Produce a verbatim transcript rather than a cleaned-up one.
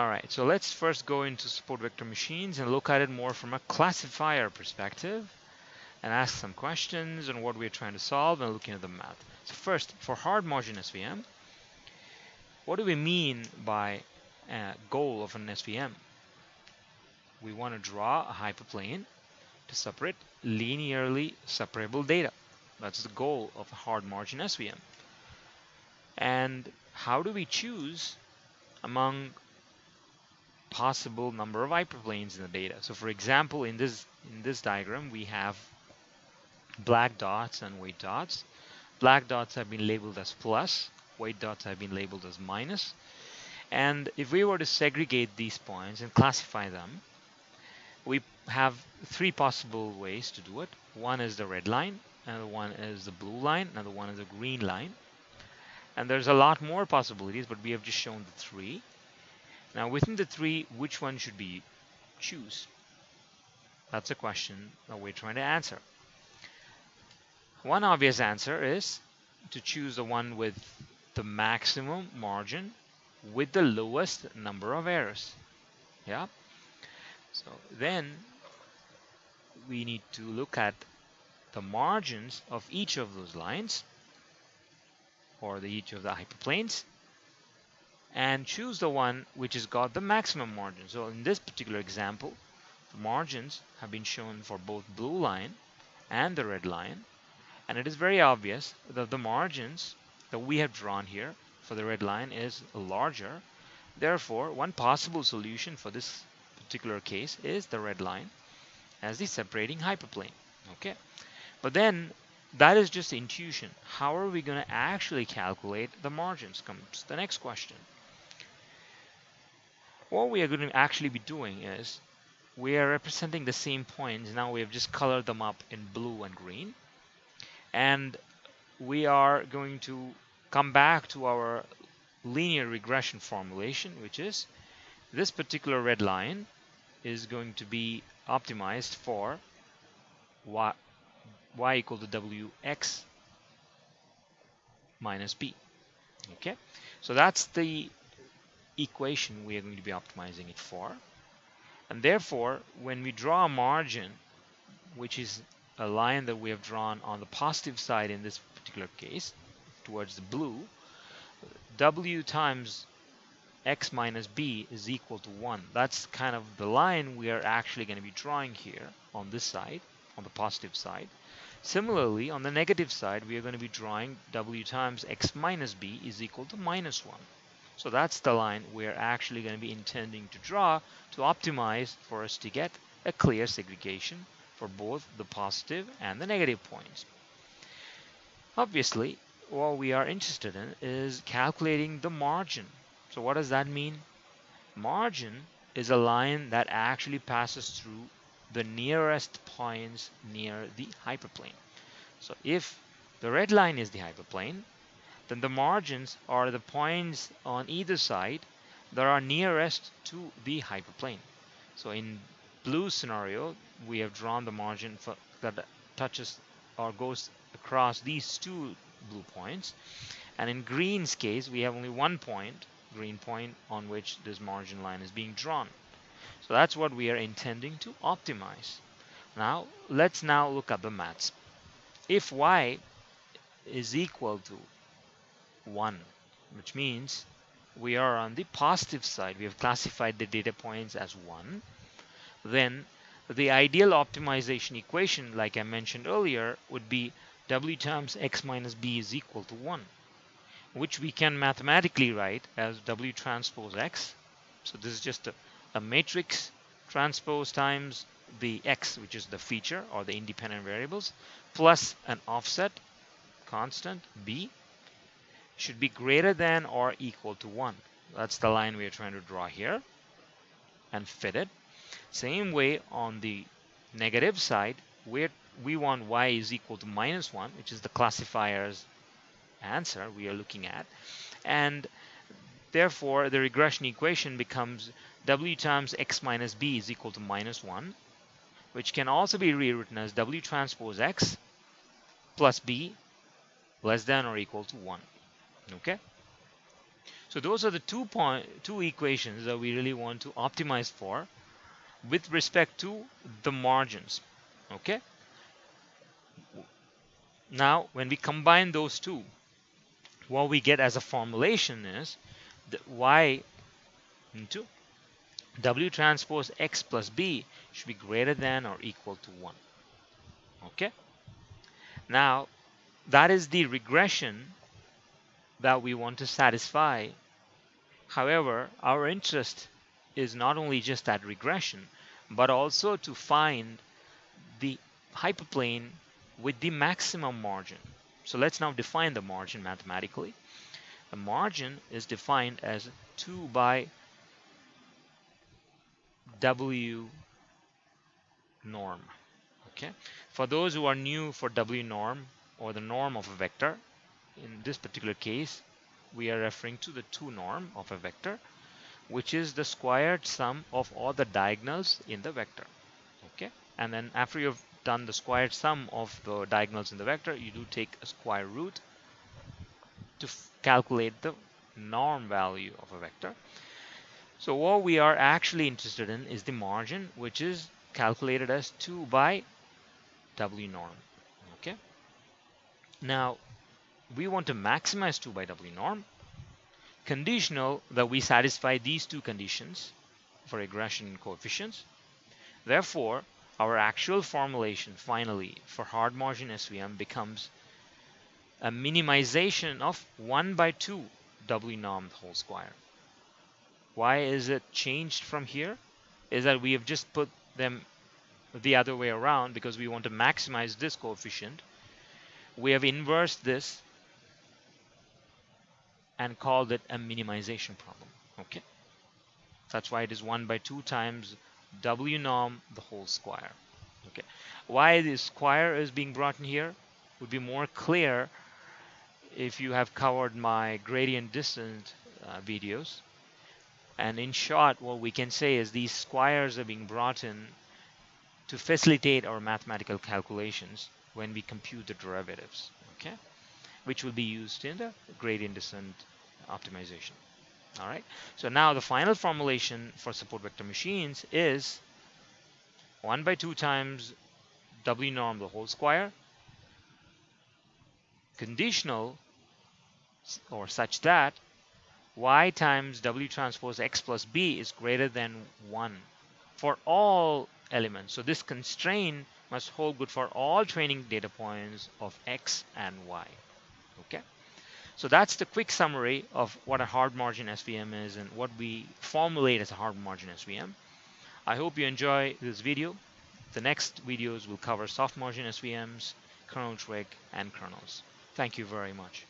All right, so let's first go into support vector machines and look at it more from a classifier perspective and ask some questions on what we're trying to solve and looking at the math. So first, for hard margin S V M, what do we mean by a goal of an S V M? We want to draw a hyperplane to separate linearly separable data. That's the goal of a hard margin S V M. And how do we choose among possible number of hyperplanes in the data? So for example, in this in this diagram we have black dots and white dots. Black dots have been labeled as plus, white dots have been labeled as minus. And if we were to segregate these points and classify them, we have three possible ways to do it. One is the red line, another one is the blue line, another one is the green line. And there's a lot more possibilities, but we have just shown the three. Now within the three, which one should we choose? That's a question that we're trying to answer. One obvious answer is to choose the one with the maximum margin with the lowest number of errors. Yeah. So then we need to look at the margins of each of those lines or the each of the hyperplanes, and choose the one which has got the maximum margin. So in this particular example, the margins have been shown for both blue line and the red line, and it is very obvious that the margins that we have drawn here for the red line is larger. Therefore, one possible solution for this particular case is the red line as the separating hyperplane. Okay, but then that is just intuition. How are we going to actually calculate the margins? Comes the next question. What we are going to actually be doing is we are representing the same points. Now we have just colored them up in blue and green, and we are going to come back to our linear regression formulation, which is this particular red line is going to be optimized for y y equal to wx minus b. Okay, so that's the equation we are going to be optimizing it for, and therefore when we draw a margin which is a line that we have drawn on the positive side, in this particular case towards the blue, w times x minus b is equal to one. That's kind of the line we are actually going to be drawing here on this side, on the positive side. Similarly, on the negative side, we are going to be drawing w times x minus b is equal to minus one. So that's the line we are actually going to be intending to draw to optimize for us to get a clear segregation for both the positive and the negative points. Obviously, what we are interested in is calculating the margin. So what does that mean? Margin is a line that actually passes through the nearest points near the hyperplane. So if the red line is the hyperplane, then the margins are the points on either side that are nearest to the hyperplane. So in blue scenario, we have drawn the margin for, that touches or goes across these two blue points. And in green's case, we have only one point, green point, on which this margin line is being drawn. So that's what we are intending to optimize. Now, let's now look at the maths. If y is equal to one, which means we are on the positive side, we have classified the data points as one, then the ideal optimization equation, like I mentioned earlier, would be w times x minus b is equal to one, which we can mathematically write as w transpose x. So this is just a a matrix transpose times the x, which is the feature or the independent variables, plus an offset constant b, should be greater than or equal to one. That's the line we are trying to draw here and fit it. Same way on the negative side, where we want y is equal to minus one, which is the classifier's answer we are looking at, and therefore the regression equation becomes w times x minus b is equal to minus one, which can also be rewritten as w transpose x plus b less than or equal to one. Okay, So those are the two point two equations that we really want to optimize for with respect to the margins. Okay. Now, when we combine those two, what we get as a formulation is that y into w transpose x plus b should be greater than or equal to one. Okay. Now, that is the regression that we want to satisfy. However, our interest is not only just that regression, but also to find the hyperplane with the maximum margin. So let's now define the margin mathematically. The margin is defined as two by W norm. Okay. For those who are new for W norm or the norm of a vector, in this particular case, we are referring to the two norm of a vector, which is the squared sum of all the diagonals in the vector. Okay. And then after you've done the squared sum of the diagonals in the vector, you do take a square root to calculate the norm value of a vector. So what we are actually interested in is the margin, which is calculated as two by W norm. Okay. Now, we want to maximize two by W norm, conditional that we satisfy these two conditions for regression coefficients. Therefore, our actual formulation finally for hard margin S V M becomes a minimization of one by two W norm whole square. Why is it changed from here? Is that we have just put them the other way around because we want to maximize this coefficient. We have inversed this and called it a minimization problem. Okay, that's why it is one by two times W norm the whole square. Okay, why the square is being brought in here would be more clear if you have covered my gradient descent uh, videos. And in short, what we can say is these squares are being brought in to facilitate our mathematical calculations when we compute the derivatives, okay, which will be used in the gradient descent optimization. All right. So now the final formulation for support vector machines is one by two times W norm the whole square, conditional or such that y times W transpose x plus b is greater than one for all elements. So this constraint must hold good for all training data points of x and y. Okay. So that's the quick summary of what a hard margin S V M is and what we formulate as a hard margin S V M. I hope you enjoy this video. The next videos will cover soft margin S V Ms, kernel-trick, and kernels. Thank you very much.